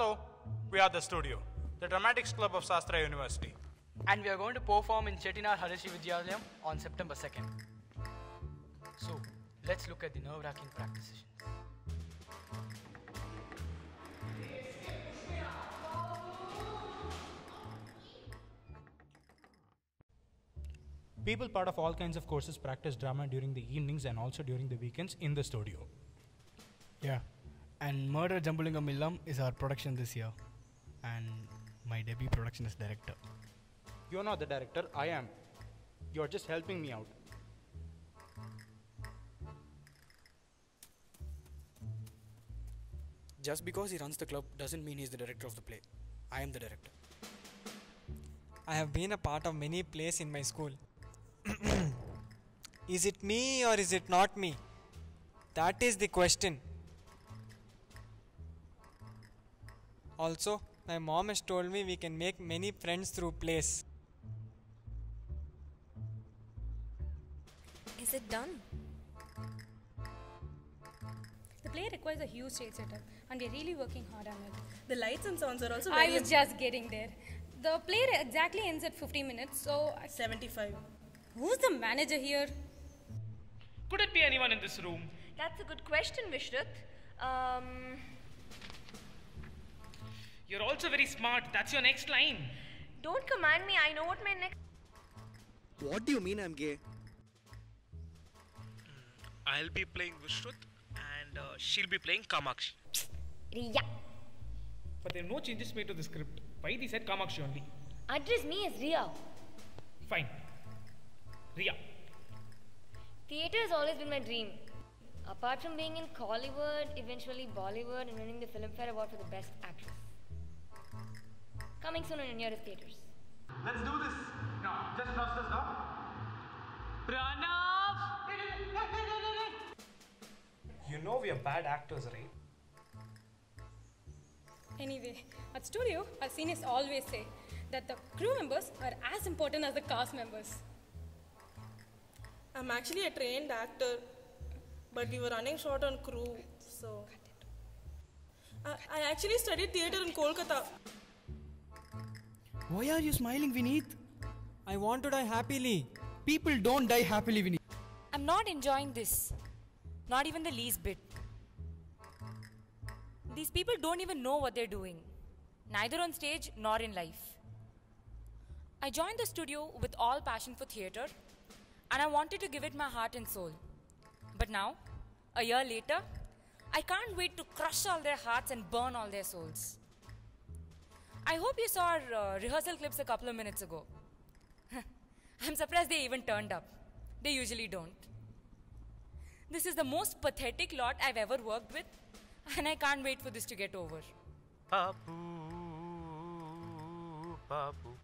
Hello, we are the studio, the Dramatics Club of Sastra University. And we are going to perform in Chettinad Hari Shree Vidyalayam on September 2nd. So, let's look at the nerve-wracking practice session. People part of all kinds of courses practice drama during the evenings and also during the weekends in the studio. Yeah, and Murder Jambulingam Illam is our production this year. And my debut production as director. You're not the director, I am. You're just helping me out. Just because he runs the club doesn't mean he's the director of the play. I am the director. I have been a part of many plays in my school. Is it me or is it not me? That is the question. Also, my mom has told me we can make many friends through plays. Is it done? The play requires a huge stage setup and we're really working hard on it. The lights and sounds are also very... I was just getting there. The play exactly ends at 50 minutes, so... 75. Who's the manager here? Could it be anyone in this room? That's a good question, Vishrath. You're also very smart. That's your next line. Don't command me. I know what my next... What do you mean I'm gay? I'll be playing Vishrath and she'll be playing Kamakshi. Riya. But there are no changes made to the script. Why they said Kamakshi only? Address me as Riya. Fine. Riya. Theatre has always been my dream. Apart from being in Collywood, eventually Bollywood, and winning the Filmfare Award for the Best Actress. Coming soon in your nearest theatres. Let's do this. No, just trust us now. Pranav! You know we are bad actors, right? Anyway, at studio, our seniors always say that the crew members are as important as the cast members. I'm actually a trained actor, but we were running short on crew, so... I actually studied theatre in Kolkata. Why are you smiling, Vineet? I want to die happily. People don't die happily, Vineet. I'm not enjoying this. Not even the least bit. These people don't even know what they're doing. Neither on stage nor in life. I joined the studio with all passion for theatre, and I wanted to give it my heart and soul. But now, a year later, I can't wait to crush all their hearts and burn all their souls. I hope you saw our rehearsal clips a couple of minutes ago. I'm surprised they even turned up. They usually don't. This is the most pathetic lot I've ever worked with, and I can't wait for this to get over. Papu, Papu.